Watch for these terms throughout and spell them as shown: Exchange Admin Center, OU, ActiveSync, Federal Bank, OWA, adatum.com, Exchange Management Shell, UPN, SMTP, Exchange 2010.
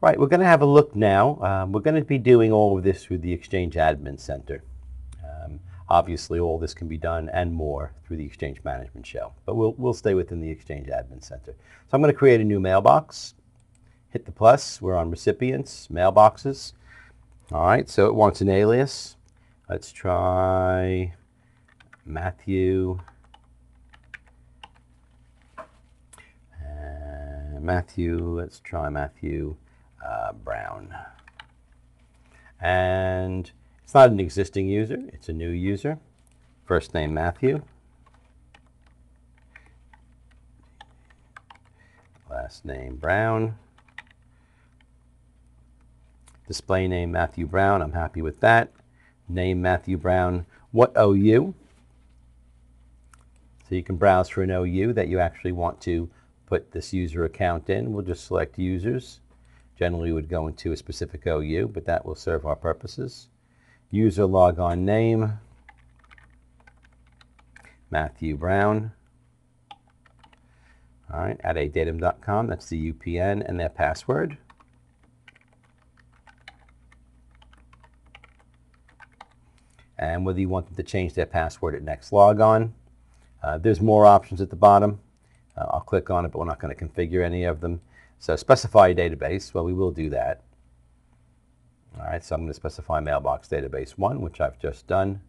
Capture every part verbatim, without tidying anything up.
Right, we're going to have a look now. Um, we're going to be doing all of this through the Exchange Admin Center. Um, obviously, all this can be done and more through the Exchange Management Shell, but we'll, we'll stay within the Exchange Admin Center. So I'm going to create a new mailbox. Hit the plus. We're on recipients, mailboxes. All right, so it wants an alias. Let's try Matthew. Uh, Matthew, let's try Matthew uh, Brown. And it's not an existing user, it's a new user. First name Matthew. Last name Brown. Display name Matthew Brown, I'm happy with that. Name Matthew Brown, what O U? So you can browse for an O U that you actually want to put this user account in. We'll just select users. Generally, we would go into a specific O U, but that will serve our purposes. User logon name, Matthew Brown. All right, at adatum dot com, that's the U P N and their password. And whether you want them to change their password at next logon. Uh, there's more options at the bottom. Uh, I'll click on it, but we're not going to configure any of them. So specify a database. Well, we will do that. All right, so I'm going to specify mailbox database one, which I've just done,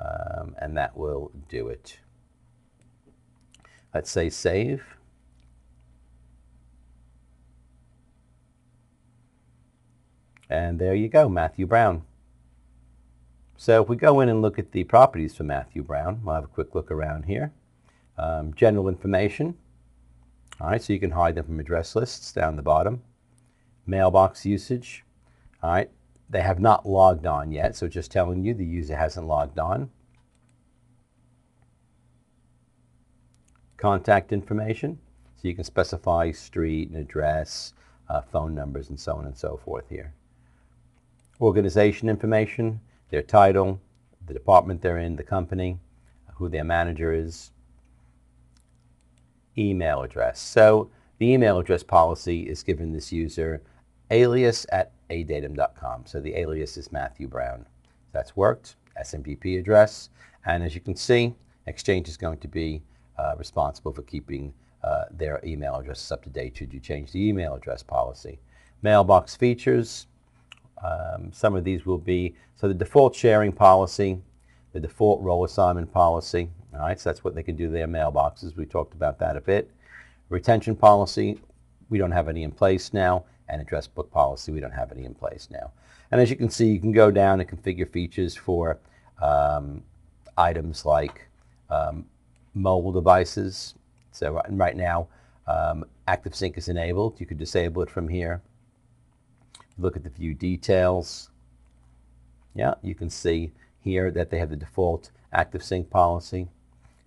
um, and that will do it. Let's say save. And there you go, Matthew Brown. So if we go in and look at the properties for Matthew Brown, we'll have a quick look around here. Um, general information. All right, so you can hide them from address lists down the bottom. Mailbox usage. All right, they have not logged on yet, so just telling you the user hasn't logged on. Contact information. So you can specify street and address, uh, phone numbers, and so on and so forth here. Organization information. Their title, the department they're in, the company, who their manager is, email address. So the email address policy is given this user alias at adatum dot com. So the alias is Matthew Brown. That's worked. S M T P address. And as you can see, Exchange is going to be uh, responsible for keeping uh, their email addresses up to date should you change the email address policy. Mailbox features. Um, some of these will be, so the default sharing policy, the default role assignment policy, all right, so that's what they can do to their mailboxes. We talked about that a bit. Retention policy, we don't have any in place now, and address book policy, we don't have any in place now. And as you can see, you can go down and configure features for um, items like um, mobile devices. So right now, um, ActiveSync is enabled. You could disable it from here. Look at the view details. Yeah, you can see here that they have the default ActiveSync policy.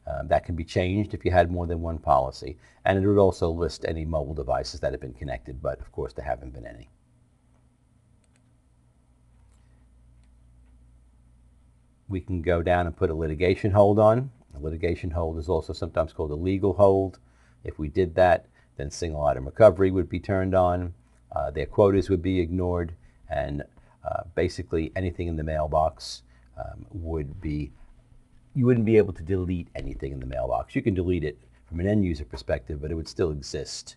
Um, that can be changed if you had more than one policy. And it would also list any mobile devices that have been connected, but of course there haven't been any. We can go down and put a litigation hold on. A litigation hold is also sometimes called a legal hold. If we did that, then single item recovery would be turned on. Uh, their quotas would be ignored, and uh, basically anything in the mailbox um, would be, you wouldn't be able to delete anything in the mailbox. You can delete it from an end user perspective, but it would still exist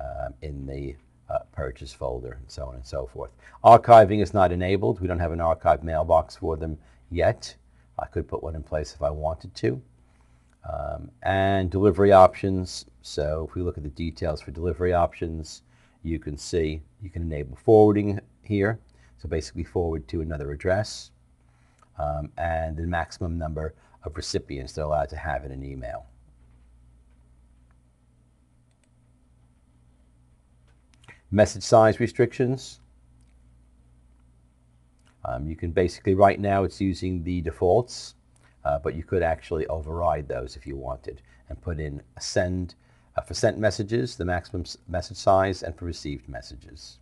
uh, in the uh, purchase folder and so on and so forth. Archiving is not enabled. We don't have an archive mailbox for them yet. I could put one in place if I wanted to. Um, and delivery options. So if we look at the details for delivery options, you can see you can enable forwarding here, so basically forward to another address, um, and the maximum number of recipients they're allowed to have in an email. Message size restrictions. Um, you can basically, right now it's using the defaults, uh, but you could actually override those if you wanted and put in a send. Uh, for sent messages, the maximum message size, and for received messages.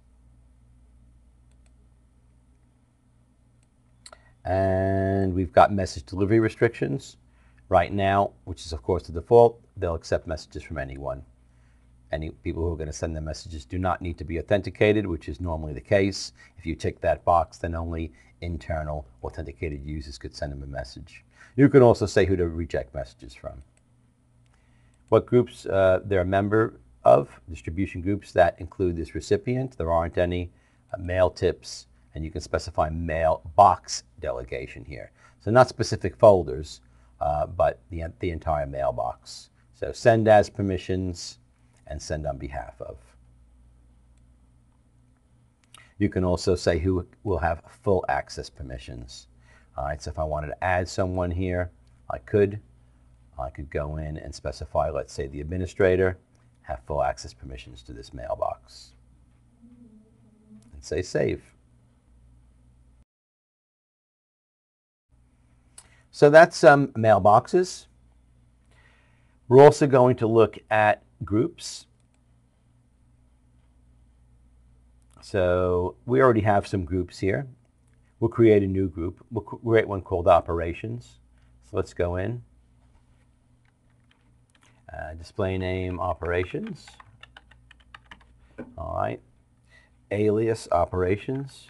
And we've got message delivery restrictions. Right now, which is of course the default, they'll accept messages from anyone. Any people who are going to send their messages do not need to be authenticated, which is normally the case. If you tick that box, then only internal authenticated users could send them a message. You can also say who to reject messages from. What groups uh, they're a member of, distribution groups that include this recipient. There aren't any uh, mail tips, and you can specify mailbox delegation here. So not specific folders, uh, but the, the entire mailbox. So send as permissions and send on behalf of. You can also say who will have full access permissions. All right, so if I wanted to add someone here, I could. I could go in and specify, let's say, the administrator, have full access permissions to this mailbox. And say save. So that's some um, mailboxes. We're also going to look at groups. So we already have some groups here. We'll create a new group. We'll create one called operations. So let's go in. Uh, display name operations. All right. Alias operations.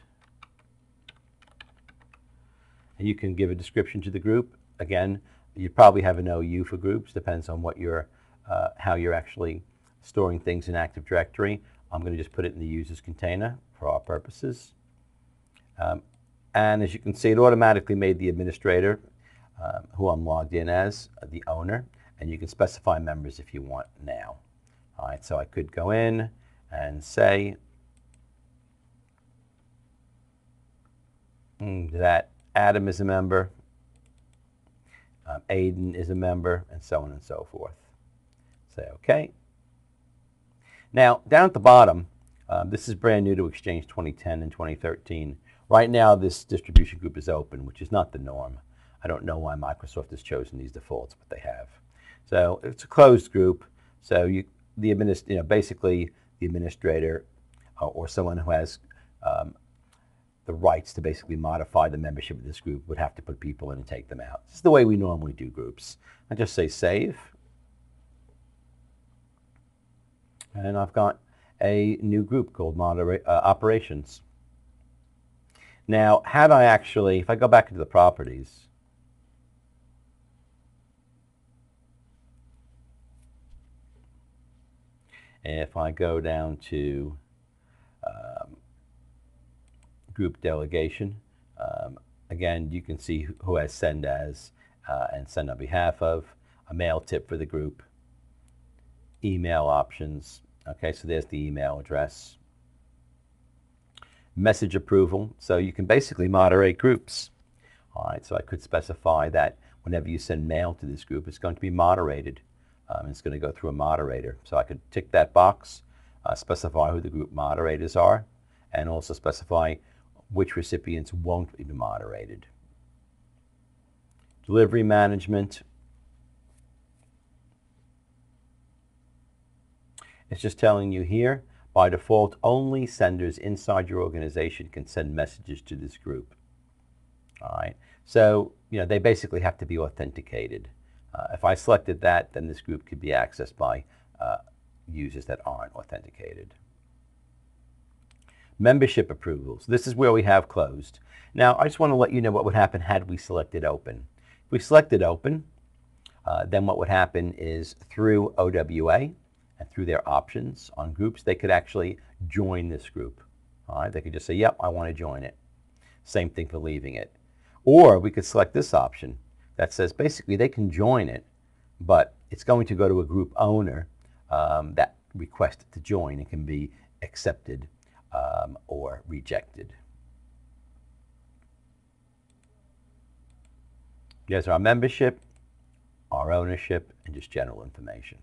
And you can give a description to the group. Again, you probably have an O U for groups. Depends on what you're, uh, how you're actually storing things in Active Directory. I'm going to just put it in the users container for our purposes. Um, and as you can see, it automatically made the administrator, uh, who I'm logged in as, uh, the owner. And you can specify members if you want now. All right, so I could go in and say mm, that Adam is a member, um, Aiden is a member, and so on and so forth. Say OK. Now, down at the bottom, um, this is brand new to Exchange twenty ten and twenty thirteen. Right now, this distribution group is open, which is not the norm. I don't know why Microsoft has chosen these defaults, but they have. So it's a closed group. So you, the administ, you know, basically the administrator uh, or someone who has um, the rights to basically modify the membership of this group would have to put people in and take them out. This is the way we normally do groups. I just say save. And I've got a new group called Modera uh, Operations. Now, had I actually, if I go back into the properties, if I go down to um, group delegation, um, again, you can see who has send as uh, and send on behalf of, a mail tip for the group, email options. Okay, so there's the email address. Message approval. So you can basically moderate groups. All right, so I could specify that whenever you send mail to this group, it's going to be moderated. Um, it's going to go through a moderator. So I could tick that box, uh, specify who the group moderators are, and also specify which recipients won't be moderated. Delivery management. It's just telling you here, by default, only senders inside your organization can send messages to this group. All right. So, you know, they basically have to be authenticated. Uh, if I selected that, then this group could be accessed by uh, users that aren't authenticated. Membership approvals. This is where we have closed. Now, I just want to let you know what would happen had we selected open. If we selected open, uh, then what would happen is through O W A and through their options on groups, they could actually join this group. All right? They could just say, yep, I want to join it. Same thing for leaving it. Or we could select this option that says basically they can join it, but it's going to go to a group owner um, that requested to join and can be accepted um, or rejected. Here's our membership, our ownership, and just general information.